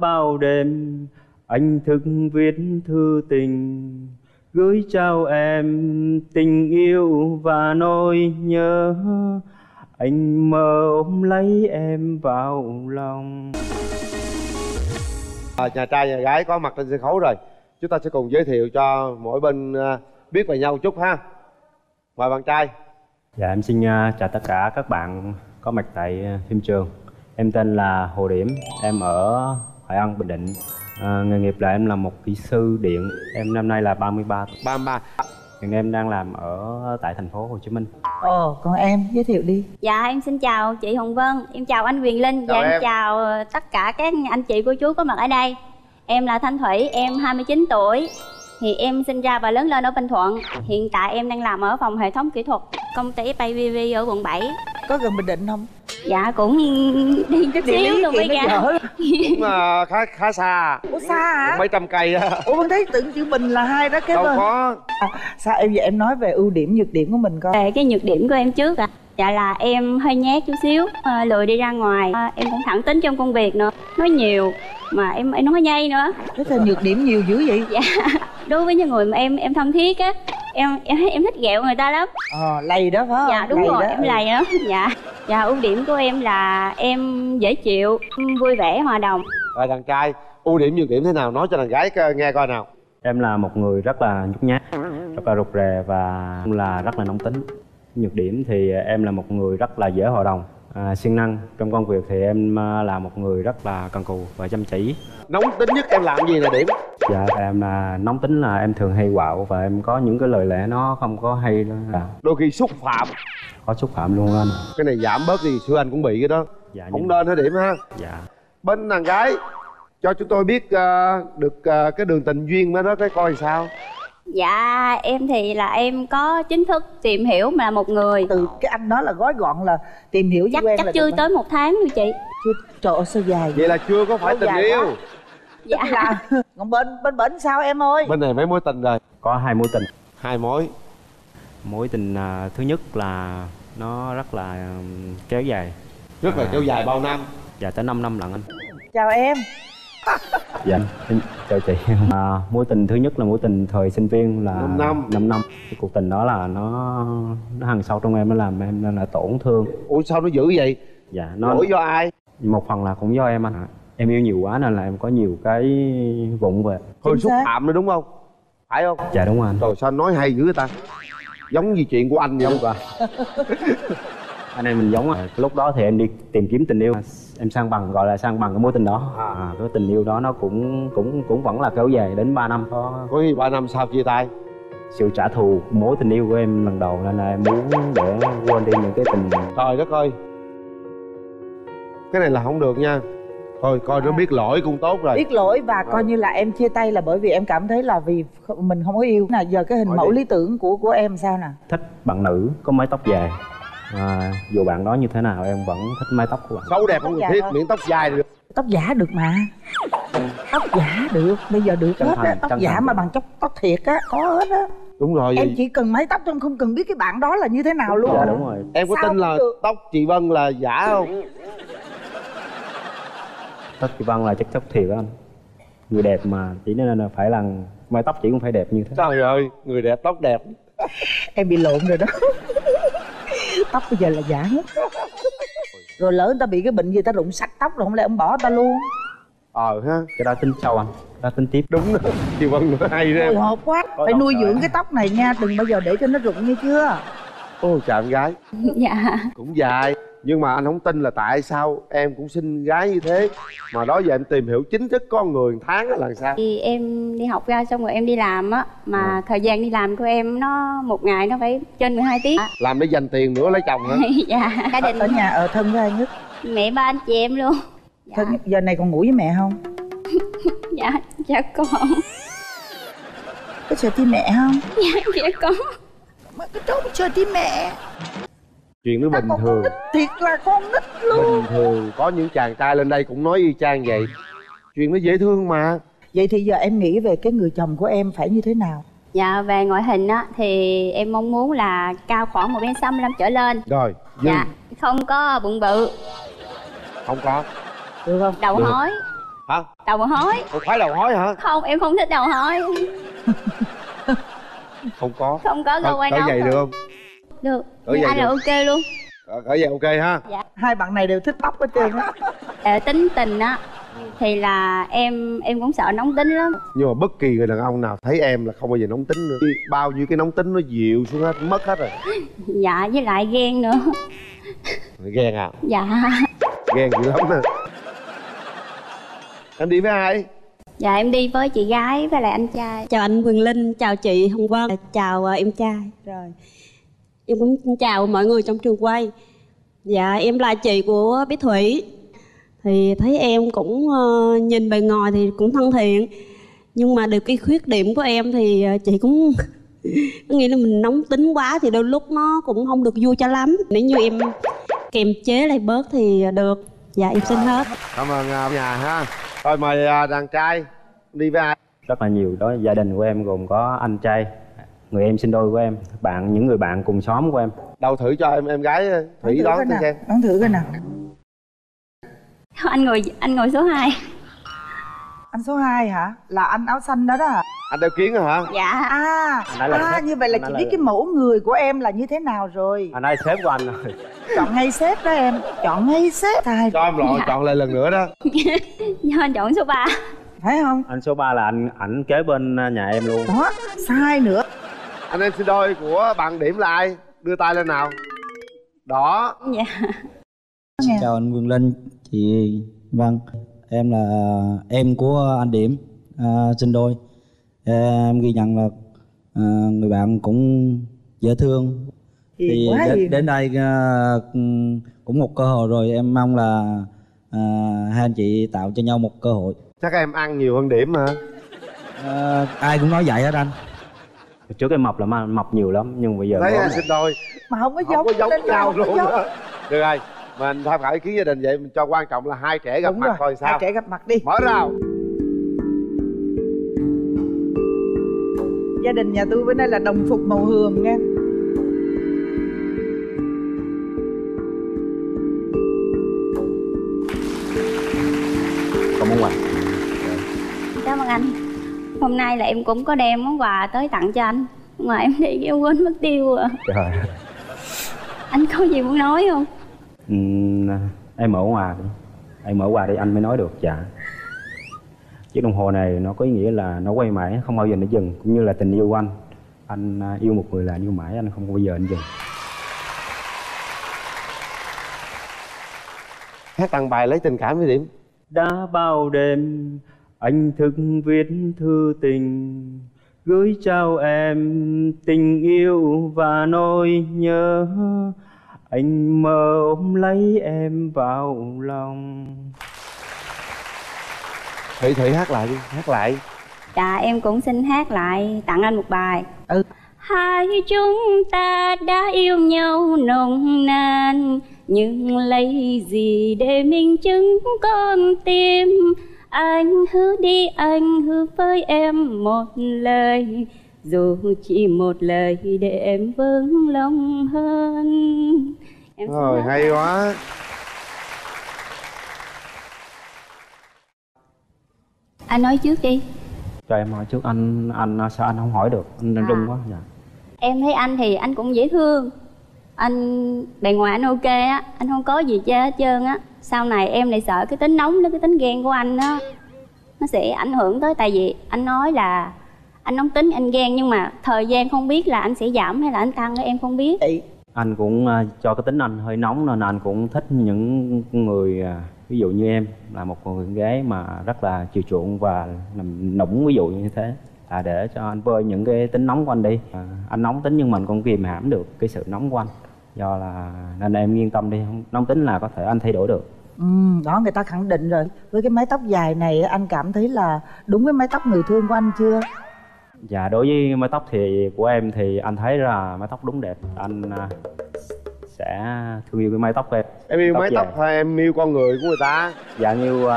bao đêm anh thức viết thư tình gửi trao em tình yêu và nỗi nhớ. Anh mơ ôm lấy em vào lòng. Nhà trai nhà gái có mặt trên sân khấu rồi. Chúng ta sẽ cùng giới thiệu cho mỗi bên biết về nhau chút ha. Mời bạn trai. Dạ em xin chào tất cả các bạn có mặt tại phim trường. Em tên là Hồ Điểm, em ở Hội An, Bình Định. Nghề nghiệp là em là một kỹ sư điện. Em năm nay là 33 tuổi. 33. Hiện em đang làm ở tại thành phố Hồ Chí Minh. Ồ, còn em giới thiệu đi. Dạ em xin chào chị Hồng Vân, em chào anh Quyền Linh và em chào tất cả các anh chị cô chú có mặt ở đây. Em là Thanh Thủy, em 29 tuổi. Thì em sinh ra và lớn lên ở Bình Thuận. Hiện tại em đang làm ở phòng hệ thống kỹ thuật công ty PVV ở quận 7. Có gần Bình Định không? Dạ cũng đi chút xíu luôn mấy cả. Cũng khá xa. Ủa xa hả? Mấy trăm cây á. Ủa mình thấy tưởng chữ Bình là hai đó. Đâu có sao em vậy? Em nói về ưu điểm nhược điểm của mình coi. Về cái nhược điểm của em trước ạ. Dạ là em hơi nhát chút xíu, lười đi ra ngoài, em cũng thẳng tính trong công việc nữa. Nói nhiều mà em nói nhây nữa. Rất là nhược điểm nhiều dữ vậy. Dạ. Đối với những người mà em thân thiết á, em thích ghẹo người ta lắm. Lầy đó phải không? Dạ đúng lầy rồi đó. Em lầy lắm. Dạ. Dạ ưu điểm của em là em dễ chịu, vui vẻ, hòa đồng. Rồi đàn trai, ưu điểm nhược điểm thế nào nói cho đàn gái nghe coi nào. Em là một người rất là nhút nhát, rất là rụt rè và là rất là nóng tính. Nhược điểm thì em là một người rất là dễ hòa đồng, siêng năng trong công việc. Thì em là một người rất là cần cù và chăm chỉ. Nóng tính nhất em làm gì là điểm? Dạ em là nóng tính, là em thường hay quạo và em có những cái lời lẽ nó không có hay đó. Đôi khi xúc phạm, có xúc phạm luôn anh. Cái này giảm bớt đi, xưa anh cũng bị cái đó. Dạ, cũng nên hả Điểm ha. Dạ. Bên đàn gái cho chúng tôi biết được cái đường tình duyên mới đó, cái coi sao. Dạ em thì là em có chính thức tìm hiểu mà một người. Từ cái anh đó là gói gọn là tìm hiểu với em chắc là chưa tới một tháng rồi chị. Chưa, trời ơi sao dài vậy? Vậy là chưa có phải tình yêu quá. Dạ là... Còn bên sao em ơi? Bên này mấy mối tình rồi? Có hai mối tình. Hai mối. Mối tình thứ nhất là nó rất là kéo dài. Rất là kéo dài bao năm? Dạ tới 5 năm lận anh. Chào em. Dạ chào chị. Mối tình thứ nhất là mối tình thời sinh viên là 5 năm. Cái cuộc tình đó là nó hằn sâu trong em, nó làm em nên là tổn thương. Ủa sao nó dữ vậy? Dạ nó lỗi do ai? Một phần là cũng do em anh ạ. Em yêu nhiều quá nên là em có nhiều cái vụng về. Hơi xúc phạm nữa đúng không? Phải không? Dạ đúng rồi anh. Trời sao nói hay dữ vậy ta? Giống như chuyện của anh vậy không? Anh em mình giống á. Lúc đó thì em đi tìm kiếm tình yêu, em sang bằng, gọi là sang bằng cái mối tình đó. Cái tình yêu đó nó cũng vẫn là kéo dài đến 3 năm. Có khi 3 năm sau chia tay. Sự trả thù mối tình yêu của em lần đầu nên là em muốn để quên đi những cái tình. Trời đất ơi, cái này là không được nha. Thôi coi nó biết lỗi cũng tốt rồi. Biết lỗi và coi như là em chia tay là bởi vì em cảm thấy là vì mình không có yêu. Nào giờ cái hình mẫu lý tưởng của em sao nè? Thích bạn nữ có mái tóc dài. Dù bạn đó như thế nào em vẫn thích mái tóc của bạn. Xấu đẹp không cần thiết, miễn tóc dài được. Tóc giả được mà. Tóc giả được, bây giờ được hết á. Tóc giả mà bằng tóc thiệt á, có hết á. Đúng rồi. Em chỉ cần mái tóc, em không cần biết cái bạn đó là như thế nào luôn. Dạ đúng rồi. Em có tin là tóc chị Vân là giả không? Tóc chị Vân là chất tóc thiệt á anh. Người đẹp mà chỉ nên là phải là mái tóc chỉ cũng phải đẹp như thế. Trời ơi, người đẹp tóc đẹp. Em bị lộn rồi đó. Tóc bây giờ là giả hết. Rồi lỡ người ta bị cái bệnh gì ta rụng sạch tóc rồi không lẽ ông bỏ ta luôn. Ha, cái đó tính sau anh, đó tính tiếp. Đúng rồi, chị Vân nữa hay đấy. Hồi hộp quá, phải nuôi dưỡng cái tóc này nha, đừng bao giờ để cho nó rụng như chưa. Ôi chào em gái. Dạ. Cũng dài, nhưng mà anh không tin là tại sao em cũng xinh gái như thế. Mà đó giờ em tìm hiểu chính thức con người tháng là sao? Thì em đi học ra xong rồi em đi làm á. Mà thời gian đi làm của em nó một ngày nó phải trên 12 tiếng. Làm để dành tiền nữa lấy chồng hả? Dạ. Gia đình ở nhà ở thân với ai nhất? Mẹ, ba anh chị em luôn. Dạ. Thân giờ này còn ngủ với mẹ không? Dạ, dạ con. Có sợ tí mẹ không? Dạ, dạ con. Mà cái cháu sợ tí mẹ. Chuyện nó bình thường. Thiệt là con nít luôn. Bình thường, có những chàng trai lên đây cũng nói y chang vậy. Chuyện nó dễ thương mà. Vậy thì giờ em nghĩ về cái người chồng của em phải như thế nào? Dạ về ngoại hình á thì em mong muốn là cao khoảng 1m65 trở lên. Rồi. Dạ. Không có bụng bự. Không có. Được không? Đầu hói. Hả? Đầu hói. Ủa, phải đầu hói hả? Không, em không thích đầu hói. Không có. Không có cơ quan đâu. Cỡ giày được không? Được. Cỡ giày là ok luôn. Cỡ giày ok ha? Dạ. Hai bạn này đều thích tóc hết trơn á. Tính tình á thì là em cũng sợ nóng tính lắm. Nhưng mà bất kỳ người đàn ông nào thấy em là không bao giờ nóng tính nữa. Bao nhiêu cái nóng tính nó dịu xuống hết, mất hết rồi. Dạ, với lại ghen nữa. Ghen à? Dạ. Ghen dữ lắm nè. Em đi với ai? Dạ em đi với chị gái với lại anh trai. Chào anh Quyền Linh, chào chị Hồng Vân, chào em trai. Rồi em cũng chào mọi người trong trường quay. Dạ em là chị của bé Thủy. Thì thấy em cũng nhìn bề ngoài thì cũng thân thiện, nhưng mà được cái khuyết điểm của em thì chị cũng có nghĩa là mình nóng tính quá thì đôi lúc nó cũng không được vui cho lắm. Nếu như em kiềm chế lại bớt thì được. Dạ em xin hết. Cảm ơn nhà ha. Thôi mời đàn trai đi với ai? Rất là nhiều đó, gia đình của em gồm có anh trai, người em sinh đôi của em, bạn, những người bạn cùng xóm của em. Đâu thử cho em gái Thủy đón thử xem. Đón thử coi nào. Anh ngồi số 2. Anh số 2 hả? Là anh áo xanh đó đó hả? Anh đeo kiến hả? Dạ. Như vậy là chị biết cái mẫu người của em là như thế nào rồi. Anh ai sếp của anh rồi. Chọn ngay sếp đó em. Chọn ngay sếp. Cho em lộn, chọn lại lần nữa đó. Anh chọn số 3. Thấy không? Anh số 3 là ảnh kế bên nhà em luôn. Đó, sai nữa. Anh em sinh đôi của bạn Điểm là ai? Đưa tay lên nào. Đó. Dạ. Chào anh Quyền Linh, chị Vân. Em là em của anh Điểm, sinh đôi. Em ghi nhận là người bạn cũng dễ thương. Thì đến đây cũng một cơ hội rồi. Em mong là hai anh chị tạo cho nhau một cơ hội. Chắc em ăn nhiều hơn Điểm hả? Ai cũng nói vậy hết anh. Trước em mập là mập nhiều lắm, nhưng bây giờ thấy em sinh đôi mà không có giống nhau luôn. Được rồi, mình tham khảo ý kiến gia đình vậy, mình cho quan trọng là hai trẻ gặp mặt thôi sao? Hai trẻ gặp mặt đi. Mở rào. Gia đình nhà tôi bữa nay là đồng phục màu hường nghe. Có món quà. Cảm ơn anh. Hôm nay là em cũng có đem món quà tới tặng cho anh. Mà em đi em quên mất tiêu à. Trời. Anh có gì muốn nói không? Em mở quà đi. Em mở quà đi anh mới nói được. Dạ. Chiếc đồng hồ này nó có ý nghĩa là nó quay mãi, không bao giờ nó dừng. Cũng như là tình yêu của anh. Anh yêu một người là anh yêu mãi, anh không bao giờ anh dừng. Hát tặng bài lấy tình cảm với Điểm. Đã bao đêm anh thức viết thư tình, gửi trao em tình yêu và nỗi nhớ. Anh mơ ôm lấy em vào lòng. Thủy hát lại đi, hát lại. Dạ em cũng xin hát lại tặng anh một bài. Ừ. Hai chúng ta đã yêu nhau nồng nàn, nhưng lấy gì để minh chứng con tim. Anh hứa đi, anh hứa với em một lời, dù chỉ một lời để em vững lòng hơn. Em rồi, hay quá. Anh nói trước đi. Cho em hỏi trước, anh sao anh không hỏi được, anh run quá. Dạ. Em thấy anh thì anh cũng dễ thương. Anh bề ngoài anh ok á, anh không có gì hết trơn á. Sau này em lại sợ cái tính nóng đó, cái tính ghen của anh á, nó sẽ ảnh hưởng tới. Tại vì anh nói là anh nóng tính, anh ghen, nhưng mà thời gian không biết là anh sẽ giảm hay là anh tăng, em không biết. Anh cũng cho cái tính anh hơi nóng nên anh cũng thích những người ví dụ như em là một người con gái mà rất là chiều chuộng và làm nũng, ví dụ như thế, là để cho anh vơi những cái tính nóng của anh đi. Anh nóng tính nhưng mình cũng kìm hãm được cái sự nóng của anh, do là nên em yên tâm đi, nóng tính là có thể anh thay đổi được. Đó, người ta khẳng định rồi. Với cái mái tóc dài này anh cảm thấy là đúng với mái tóc người thương của anh chưa? Dạ, đối với mái tóc thì của em thì anh thấy là mái tóc đúng đẹp. Anh sẽ thương yêu cái mái tóc của em. Em yêu mái tóc hay em yêu con người của người ta? Dạ, em yêu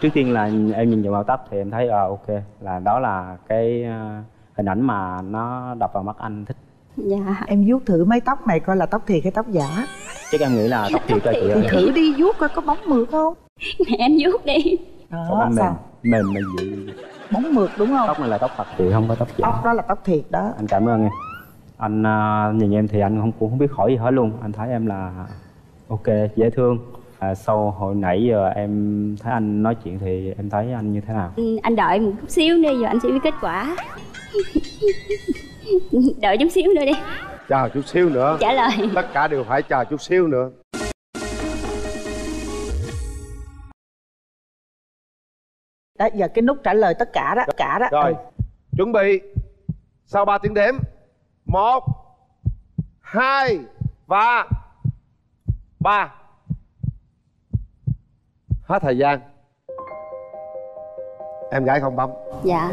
trước tiên là em nhìn vào mái tóc thì em thấy ok, là đó là cái hình ảnh mà nó đập vào mắt anh thích. Dạ. Em vuốt thử mái tóc này coi là tóc thiệt hay tóc giả. Chắc em nghĩ là tóc thiệt. Thử đi, vuốt coi có bóng mượt không. Mẹ em vuốt đi. đó. Mềm mà dịu, bóng mượt đúng không? Tóc này là tóc thật thì không có tóc giả. Tóc đó là tóc thiệt đó. Anh cảm ơn em. Anh nhìn em thì anh cũng không biết hỏi gì hết luôn. Anh thấy em là ok, dễ thương. Sau hồi nãy giờ em thấy anh nói chuyện thì em thấy anh như thế nào? Anh đợi một chút xíu nữa, giờ anh sẽ biết kết quả. Đợi chút xíu nữa đi. Chờ chút xíu nữa. Trả lời. Tất cả đều phải chờ chút xíu nữa. Đó, giờ cái nút trả lời tất cả đó, rồi. Chuẩn bị. Sau 3 tiếng đếm. 1, 2 và 3. Hết thời gian. Em gái không bấm. Dạ.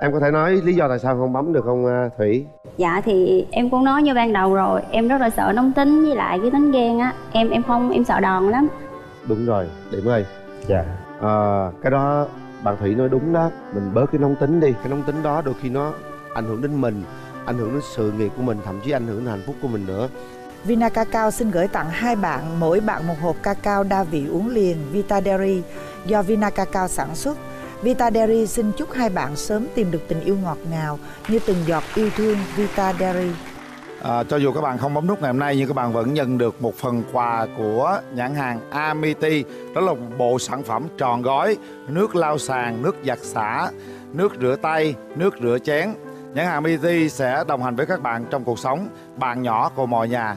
Em có thể nói lý do tại sao không bấm được không Thủy? Dạ thì em cũng nói như ban đầu rồi, em rất là sợ nóng tính với lại cái tính ghen á. Em sợ đòn lắm. Đúng rồi, Điểm ơi. Dạ. Cái đó bạn Thủy nói đúng đó, mình bớt cái nóng tính đi. Cái nóng tính đó đôi khi nó ảnh hưởng đến mình, ảnh hưởng đến sự nghiệp của mình, thậm chí ảnh hưởng đến hạnh phúc của mình nữa. Vinacacao xin gửi tặng 2 bạn, mỗi bạn 1 hộp cacao đa vị uống liền Vita Dairy do Vinacacao sản xuất. Vita Dairy xin chúc 2 bạn sớm tìm được tình yêu ngọt ngào như từng giọt yêu thương Vita Dairy. Cho dù các bạn không bấm nút ngày hôm nay nhưng các bạn vẫn nhận được một phần quà của nhãn hàng Amity. Đó là một bộ sản phẩm tròn gói nước lau sàn, nước giặt xả, nước rửa tay, nước rửa chén. Nhãn hàng Amity sẽ đồng hành với các bạn trong cuộc sống. Bạn nhỏ của mọi nhà.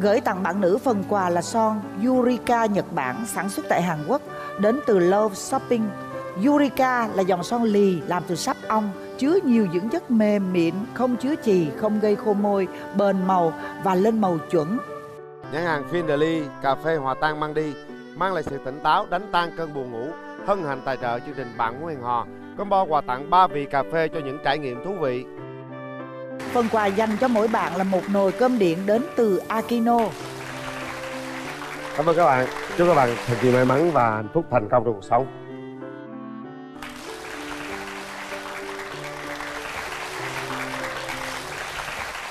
Gửi tặng bạn nữ phần quà là son Eureka Nhật Bản sản xuất tại Hàn Quốc, đến từ Love Shopping. Eureka là dòng son lì làm từ sáp ong, chứa nhiều dưỡng chất mềm mịn, không chứa chì, không gây khô môi, bền màu và lên màu chuẩn. Nhãn hàng Finley, cà phê hòa tan mang đi, mang lại sự tỉnh táo, đánh tan cơn buồn ngủ. Hân hạnh tài trợ chương trình Bạn Muốn Hẹn Hò, combo quà tặng 3 vị cà phê cho những trải nghiệm thú vị. Phần quà dành cho mỗi bạn là một nồi cơm điện đến từ Akino. Cảm ơn các bạn, chúc các bạn thật nhiều may mắn và hạnh phúc thành công trong cuộc sống.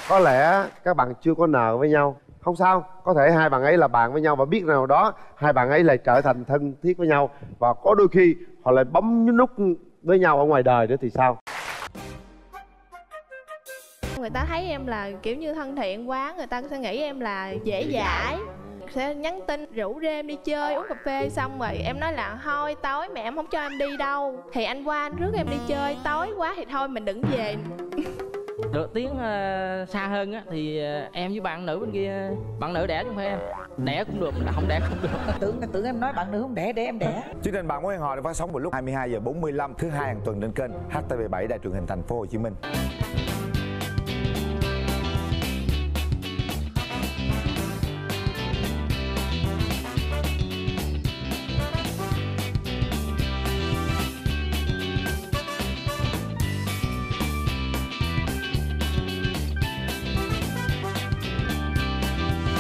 Có lẽ các bạn chưa có nợ với nhau. Không sao, có thể 2 bạn ấy là bạn với nhau và biết nào đó 2 bạn ấy lại trở thành thân thiết với nhau. Và có đôi khi họ lại bấm nút với nhau ở ngoài đời nữa thì sao? Người ta thấy em là kiểu như thân thiện quá, người ta sẽ nghĩ em là dễ dãi, sẽ nhắn tin rủ rê em đi chơi uống cà phê, xong rồi em nói là thôi tối mẹ em không cho em đi đâu thì anh qua anh rước em đi chơi, tối quá thì thôi mình đừng về. Được tiếng xa hơn á thì em với bạn nữ bên kia, bạn nữ đẻ chứ không phải em. Đẻ cũng được mà không đẻ cũng được. Tưởng em nói bạn nữ không đẻ, để em đẻ. Chương trình Bạn Muốn Hẹn Hò được phát sóng vào lúc 22:45 thứ Hai hàng tuần trên kênh HTV7 Đài truyền hình Thành phố Hồ Chí Minh.